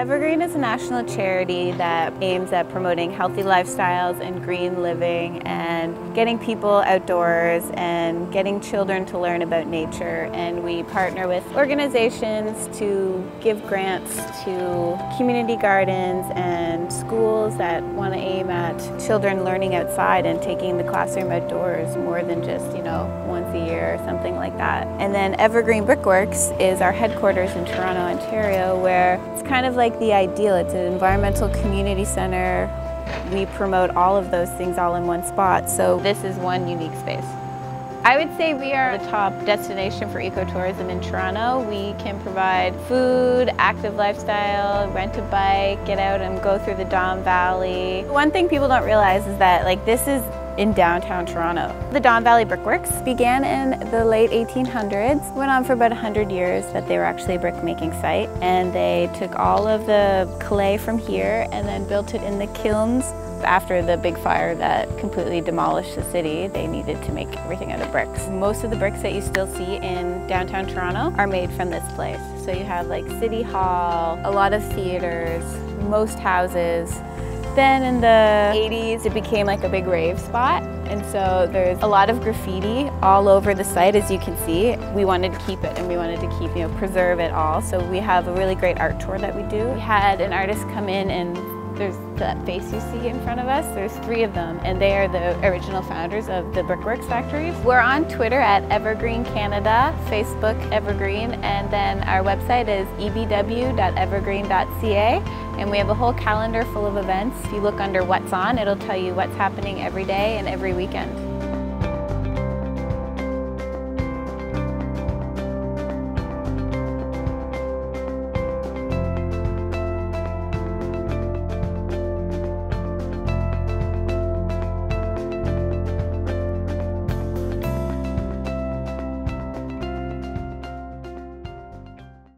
Evergreen is a national charity that aims at promoting healthy lifestyles and green living and getting people outdoors and getting children to learn about nature. And we partner with organizations to give grants to community gardens and schools that want to aim at children learning outside and taking the classroom outdoors more than just, you know, once a year or something like that. And then Evergreen Brickworks is our headquarters in Toronto, Ontario, where it's kind of like the ideal. It's an environmental community center. We promote all of those things all in one spot, so this is one unique space. I would say we are the top destination for ecotourism in Toronto. We can provide food, active lifestyle, rent a bike, get out and go through the Don Valley. One thing people don't realize is that, like, this is in downtown Toronto. The Don Valley Brickworks began in the late 1800s, went on for about 100 years that they were actually a brick making site, and they took all of the clay from here and then built it in the kilns. After the big fire that completely demolished the city, they needed to make everything out of bricks. Most of the bricks that you still see in downtown Toronto are made from this place. So you have like City Hall, a lot of theaters, most houses. Then in the 80s, it became like a big rave spot, and so there's a lot of graffiti all over the site, as you can see. We wanted to keep it, and we wanted to keep, you know, preserve it all, so we have a really great art tour that we do. We had an artist come in, and there's that face you see in front of us. There's three of them, and they are the original founders of the Brickworks Factory. We're on Twitter at Evergreen Canada, Facebook Evergreen, and then our website is ebw.evergreen.ca. And we have a whole calendar full of events. If you look under What's On, it'll tell you what's happening every day and every weekend.